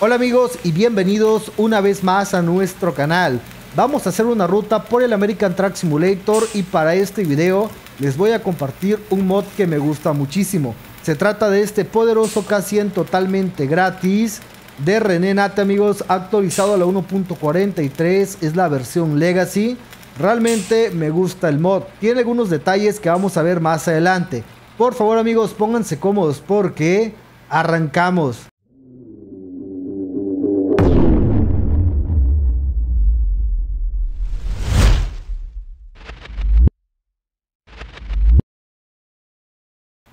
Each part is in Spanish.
Hola amigos y bienvenidos una vez más a nuestro canal. Vamos a hacer una ruta por el American Truck Simulator y para este video les voy a compartir un mod que me gusta muchísimo. Se trata de este poderoso K100 totalmente gratis de Renenate, amigos, actualizado a la 1.43, es la versión Legacy. Realmente me gusta el mod, tiene algunos detalles que vamos a ver más adelante. Por favor amigos, pónganse cómodos porque arrancamos.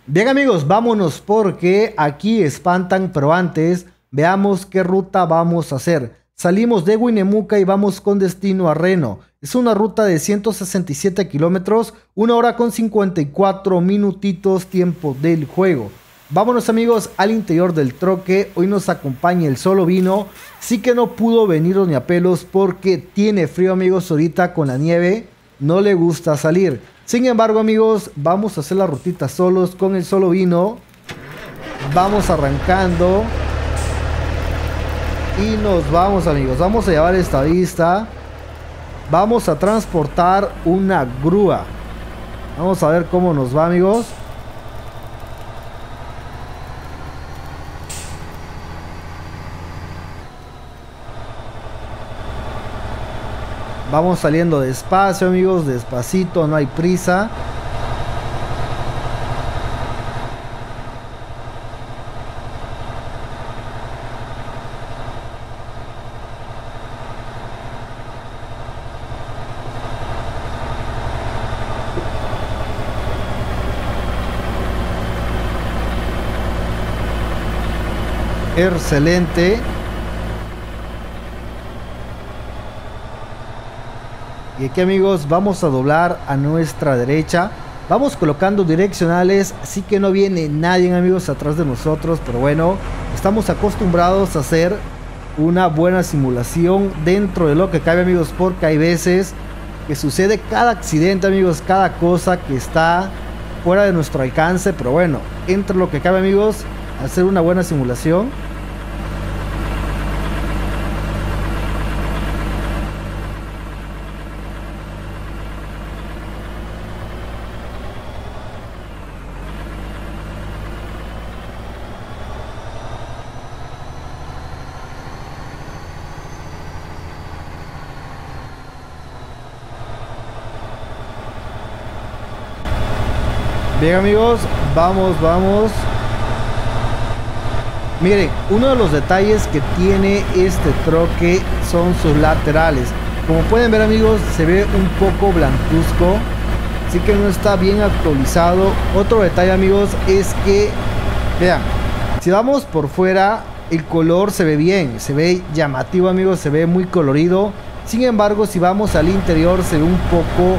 Bien amigos, vámonos porque aquí espantan, pero antes veamos qué ruta vamos a hacer. Salimos de Winemuca y vamos con destino a Reno. Es una ruta de 167 kilómetros, 1 hora con 54 minutitos tiempo del juego. Vámonos amigos al interior del troque, hoy nos acompaña el solo vino, sí que no pudo venir ni a pelos porque tiene frío amigos, ahorita con la nieve no le gusta salir. Sin embargo amigos, vamos a hacer la rutita solos con el solo vino. Vamos arrancando y nos vamos amigos. Vamos a llevar esta vista. Vamos a transportar una grúa. Vamos a ver cómo nos va amigos. Vamos saliendo despacio amigos, despacito, no hay prisa. Excelente. Y aquí amigos vamos a doblar a nuestra derecha. Vamos colocando direccionales, así que no viene nadie amigos atrás de nosotros. Pero bueno, estamos acostumbrados a hacer una buena simulación dentro de lo que cabe amigos, porque hay veces que sucede cada accidente amigos, cada cosa que está fuera de nuestro alcance. Pero bueno, entre lo que cabe amigos, hacer una buena simulación. Bien amigos, vamos. Miren, uno de los detalles que tiene este troque son sus laterales. Como pueden ver amigos, se ve un poco blancuzco, así que no está bien actualizado. Otro detalle amigos es que, vean, si vamos por fuera, el color se ve bien, se ve llamativo amigos, se ve muy colorido. Sin embargo, si vamos al interior se ve un poco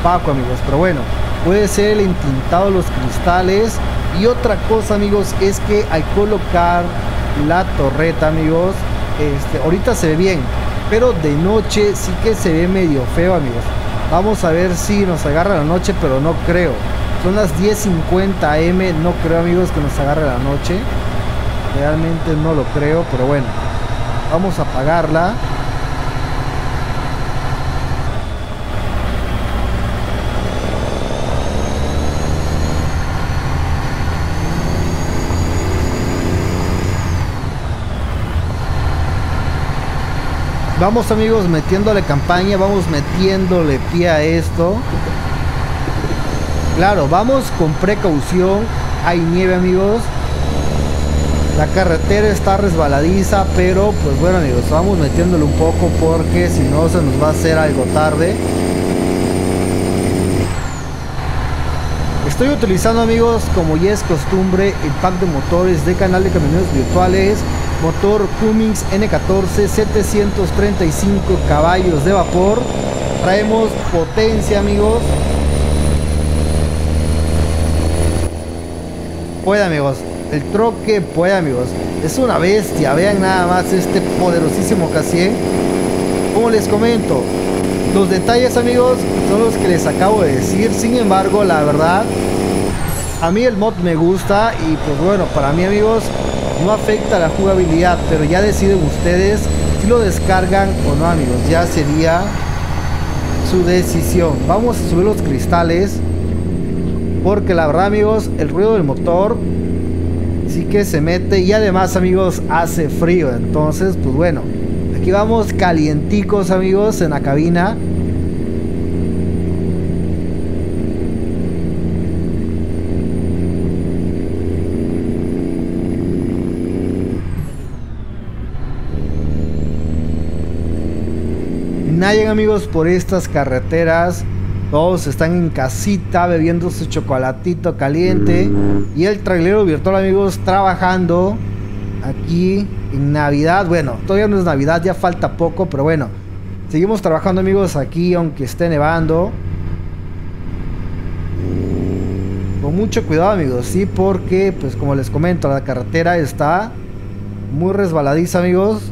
opaco amigos, pero bueno, puede ser el entintado de los cristales. Y otra cosa amigos es que al colocar la torreta amigos, ahorita se ve bien, pero de noche sí que se ve medio feo amigos. Vamos a ver si nos agarra la noche, pero no creo. Son las 10:50 am, no creo amigos que nos agarre la noche. Realmente no lo creo, pero bueno, vamos a apagarla. Vamos amigos metiéndole campaña, vamos metiéndole pie a esto. Claro, vamos con precaución, hay nieve amigos. La carretera está resbaladiza, pero pues bueno amigos, vamos metiéndole un poco porque si no se nos va a hacer algo tarde. Estoy utilizando amigos, como ya es costumbre, el pack de motores de canal de camioneros virtuales. Motor Cummings N14, 735 caballos de vapor. Traemos potencia amigos. Puede amigos, el troque puede amigos. Es una bestia, vean nada más este poderosísimo K100. Como les comento, los detalles amigos son los que les acabo de decir. Sin embargo, la verdad, a mí el mod me gusta y pues bueno, para mí amigos, no afecta la jugabilidad, pero ya deciden ustedes si lo descargan o no, amigos, ya sería su decisión. Vamos a subir los cristales porque la verdad, amigos, el ruido del motor sí que se mete, y además, amigos, hace frío. Entonces, pues bueno, aquí vamos calienticos, amigos, en la cabina. Nadie, amigos, por estas carreteras. Todos están en casita bebiendo su chocolatito caliente. Y el trailero virtual, amigos, trabajando aquí en Navidad. Bueno, todavía no es Navidad, ya falta poco, pero bueno, seguimos trabajando, amigos, aquí aunque esté nevando. Con mucho cuidado, amigos, sí, porque pues como les comento, la carretera está muy resbaladiza, amigos.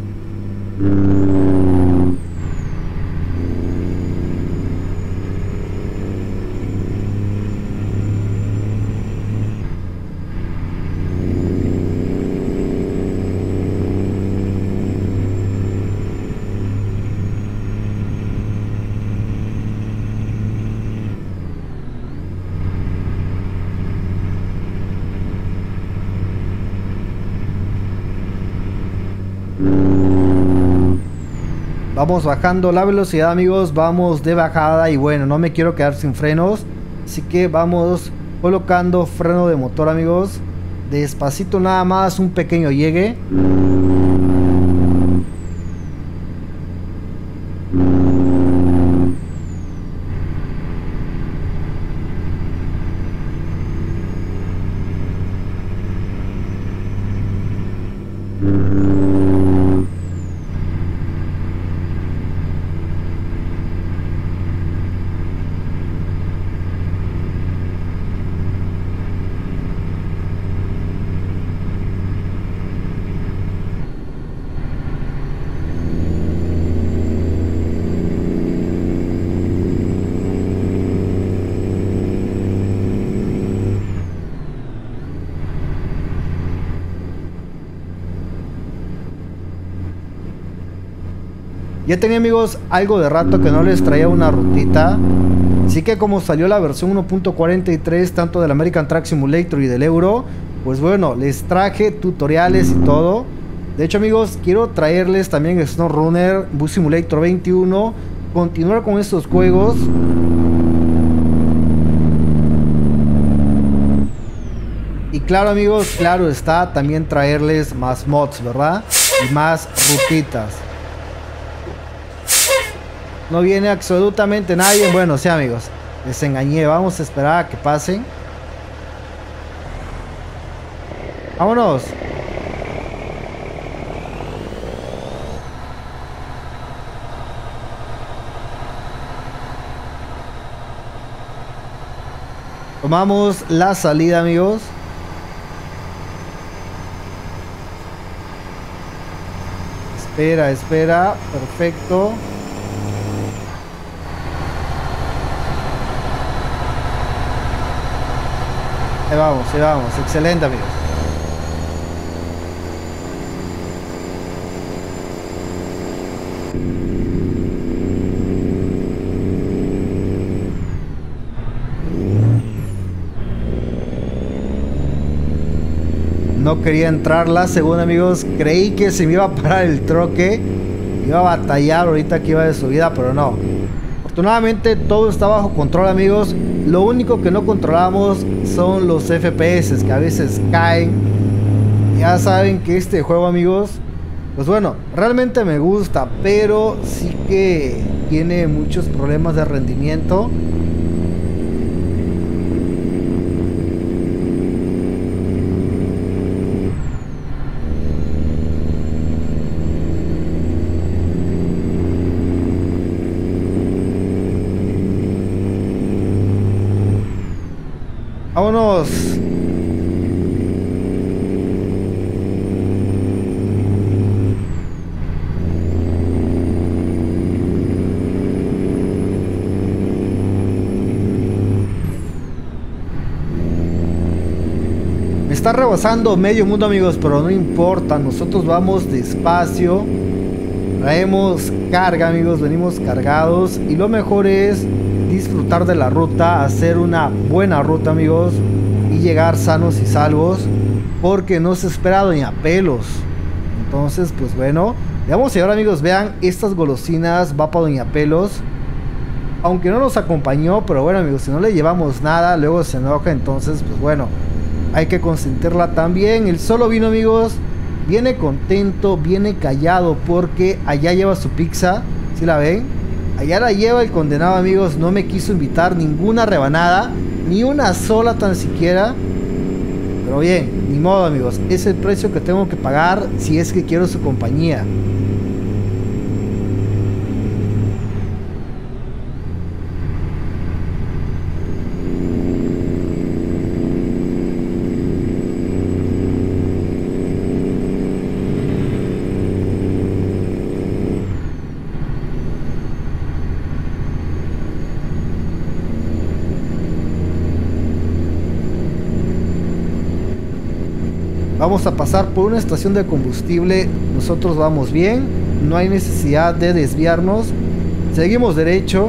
Vamos bajando la velocidad, amigos, vamos de bajada y bueno, no me quiero quedar sin frenos, así que vamos colocando freno de motor, amigos, despacito nada más, un pequeño llegue. Ya tenía, amigos, algo de rato que no les traía una rutita, así que como salió la versión 1.43 tanto del American Truck Simulator y del Euro, pues bueno, les traje tutoriales y todo. De hecho, amigos, quiero traerles también SnowRunner, Bus Simulator 21, continuar con estos juegos. Y claro, amigos, claro está, también traerles más mods, ¿verdad? Y más rutitas. No viene absolutamente nadie. Bueno, sí, amigos, les engañé. Vamos a esperar a que pasen. Vámonos. Tomamos la salida, amigos. Espera, espera. Perfecto. Ahí vamos, ahí vamos. Excelente, amigos. No quería entrar la segunda, amigos. Creí que se me iba a parar el troque, iba a batallar ahorita que iba de subida, pero no. Afortunadamente todo está bajo control, amigos. Lo único que no controlamos son los FPS, que a veces caen. Ya saben que este juego, amigos, pues bueno, realmente me gusta, pero sí que tiene muchos problemas de rendimiento. Vámonos. está rebasando medio mundo, amigos, pero no importa, nosotros vamos despacio, traemos carga, amigos, venimos cargados y lo mejor es disfrutar de la ruta, hacer una buena ruta, amigos, y llegar sanos y salvos, porque no se espera ni a pelos. Entonces, pues bueno, veamos. Y ahora, amigos, vean estas golosinas, va para Doña Pelos, aunque no nos acompañó, pero bueno, amigos, si no le llevamos nada, luego se enoja. Entonces, pues bueno, hay que consentirla también. El solo vino, amigos, viene contento, viene callado, porque allá lleva su pizza, ¿sí la ven? Allá la lleva el condenado, amigos, no me quiso invitar ninguna rebanada, ni una sola tan siquiera. Pero bien, ni modo, amigos, es el precio que tengo que pagar si es que quiero su compañía. Vamos a pasar por una estación de combustible, nosotros vamos bien, no hay necesidad de desviarnos, seguimos derecho.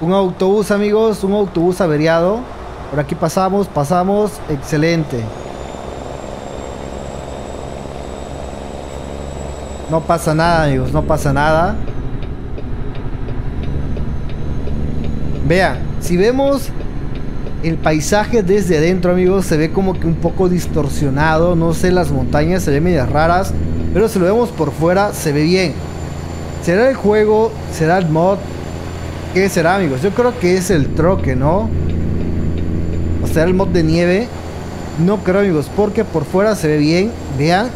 Un autobús, amigos, un autobús averiado. Por aquí pasamos, excelente. No pasa nada, amigos, no pasa nada. Vean, si vemos el paisaje desde adentro, amigos, se ve como que un poco distorsionado. No sé, las montañas se ven medias raras, pero si lo vemos por fuera, se ve bien. ¿Será el juego? ¿Será el mod? ¿Qué será, amigos? Yo creo que es el troque, ¿no? O sea, el mod de nieve. No creo, amigos, porque por fuera se ve bien. Vean,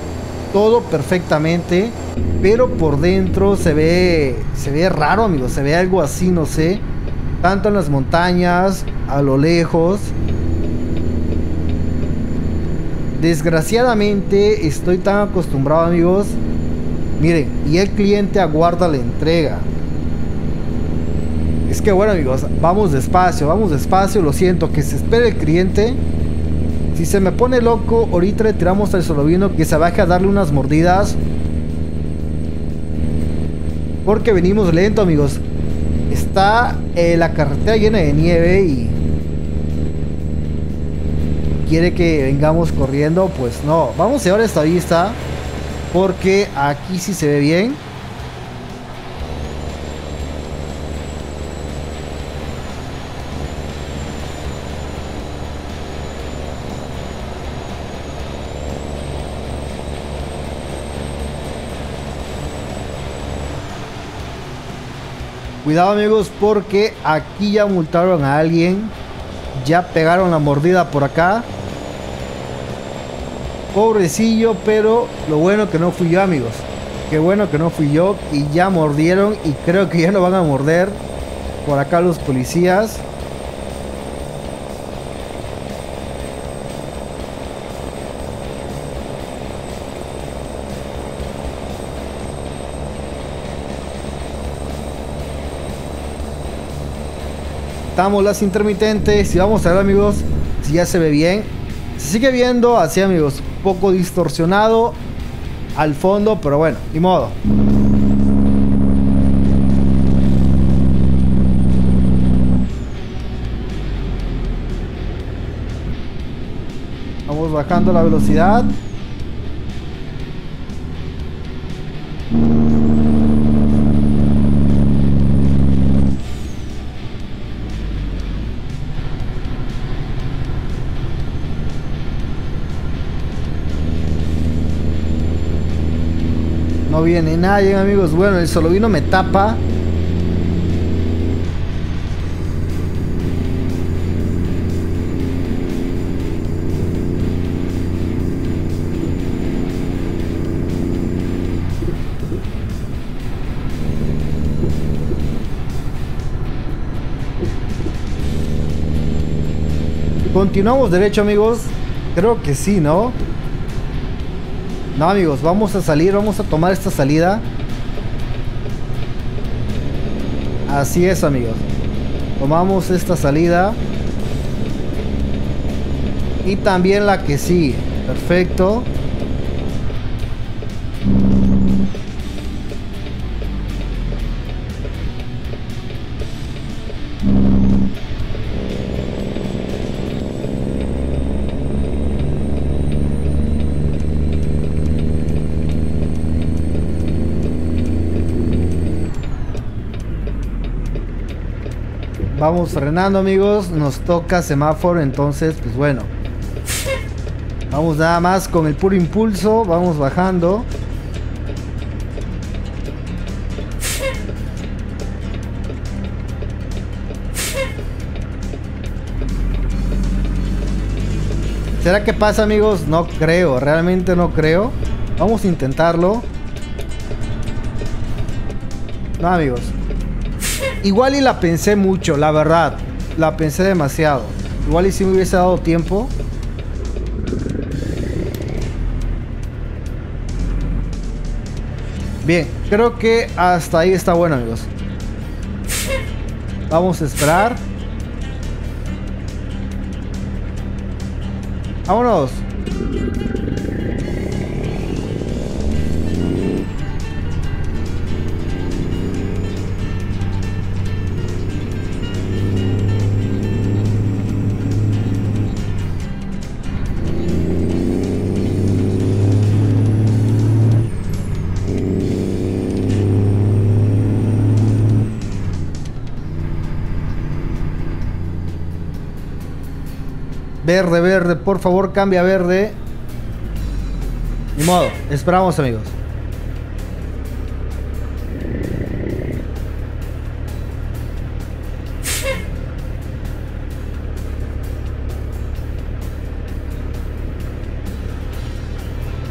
todo perfectamente. Pero por dentro se ve raro, amigos. Se ve algo así, no sé. Tanto en las montañas, a lo lejos. Desgraciadamente estoy tan acostumbrado, amigos. Miren, y el cliente aguarda la entrega. Es que bueno, amigos, vamos despacio, lo siento, que se espere el cliente. Si se me pone loco, ahorita le tiramos al solovino que se baje a darle unas mordidas, porque venimos lento, amigos. Está la carretera llena de nieve y quiere que vengamos corriendo, pues no. Vamos a ver esta vista, porque aquí sí se ve bien. Cuidado, amigos, porque aquí ya multaron a alguien. Ya pegaron la mordida por acá. Pobrecillo, pero lo bueno que no fui yo, amigos. Qué bueno que no fui yo. Y ya mordieron y creo que ya no van a morder por acá los policías. Estamos las intermitentes y vamos a ver, amigos, si ya se ve bien. Se sigue viendo así, amigos, un poco distorsionado al fondo, pero bueno, ni modo. Vamos bajando la velocidad. viene nada, llegan amigos. Bueno, el solovino me tapa. Continuamos derecho, amigos. Creo que sí, ¿no? No, amigos, vamos a salir, vamos a tomar esta salida. Así es, amigos. Tomamos esta salida. Y también la que sí. Perfecto. Vamos frenando, amigos. Nos toca semáforo, entonces pues bueno, vamos nada más con el puro impulso. Vamos bajando. ¿Será que pasa, amigos? No creo, realmente no creo. Vamos a intentarlo. No, amigos. Igual y la pensé mucho, la verdad. La pensé demasiado. Igual y si me hubiese dado tiempo. Bien, creo que hasta ahí está bueno, amigos. Vamos a esperar. Vámonos. Verde, verde, por favor, cambia a verde. Ni modo, esperamos, amigos.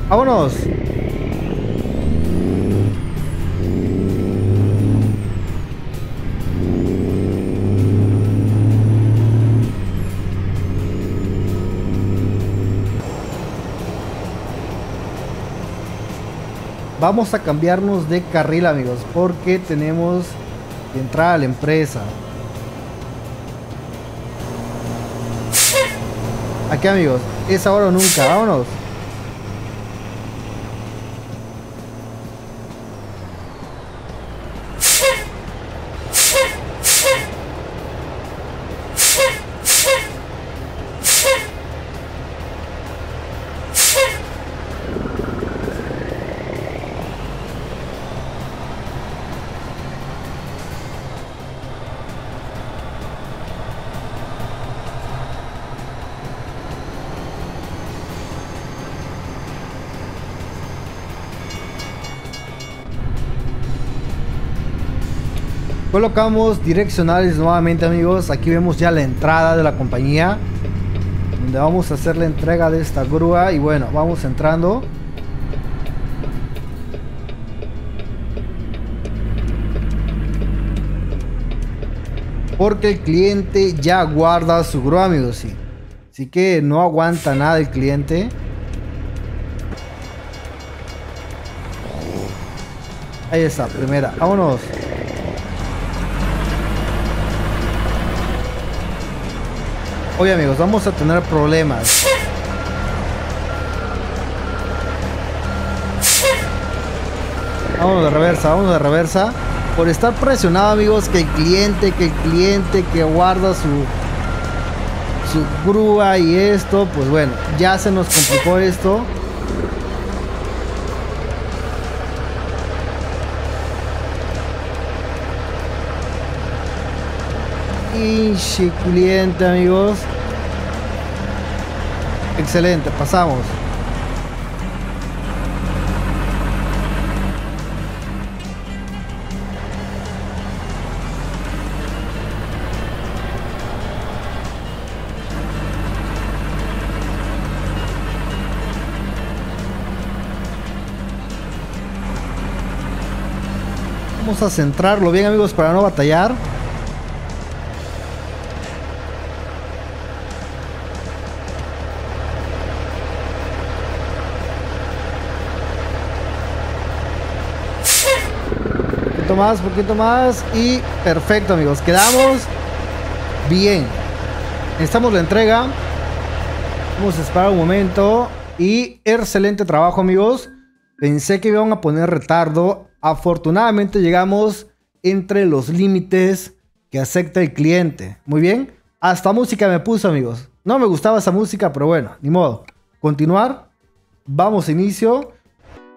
Vámonos. Vamos a cambiarnos de carril, amigos, porque tenemos que entrar a la empresa. Aquí, amigos, es ahora o nunca, vámonos. Colocamos direccionales nuevamente, amigos. Aquí vemos ya la entrada de la compañía, donde vamos a hacer la entrega de esta grúa. Y bueno, vamos entrando. Porque el cliente ya guarda su grúa, amigos. Sí. Así que no aguanta nada el cliente. Ahí está, primera. Vámonos. Oye, amigos, vamos a tener problemas. Vamos de reversa, vamos de reversa. Por estar presionado, amigos, que el cliente, que guarda su grúa y esto, pues bueno, ya se nos complicó esto. Pinche cliente, amigos. Excelente, pasamos. Vamos a centrarlo bien, amigos, para no batallar. Poquito más y perfecto, amigos, quedamos bien. Necesitamos la entrega. Vamos a esperar un momento y excelente trabajo, amigos. Pensé que iban a poner retardo, afortunadamente llegamos entre los límites que acepta el cliente. Muy bien, hasta música me puso, amigos. No me gustaba esa música, pero bueno, ni modo, continuar. Vamos a inicio.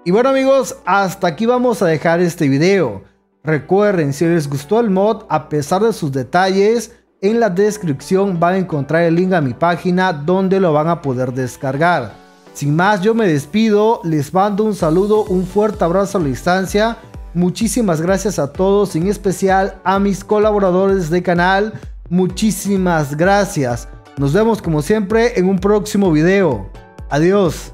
Y bueno, amigos, hasta aquí vamos a dejar este video. Recuerden, si les gustó el mod, a pesar de sus detalles, en la descripción van a encontrar el link a mi página donde lo van a poder descargar. Sin más, yo me despido, les mando un saludo, un fuerte abrazo a la distancia. Muchísimas gracias a todos, en especial a mis colaboradores de canal. Muchísimas gracias. Nos vemos como siempre en un próximo video. Adiós.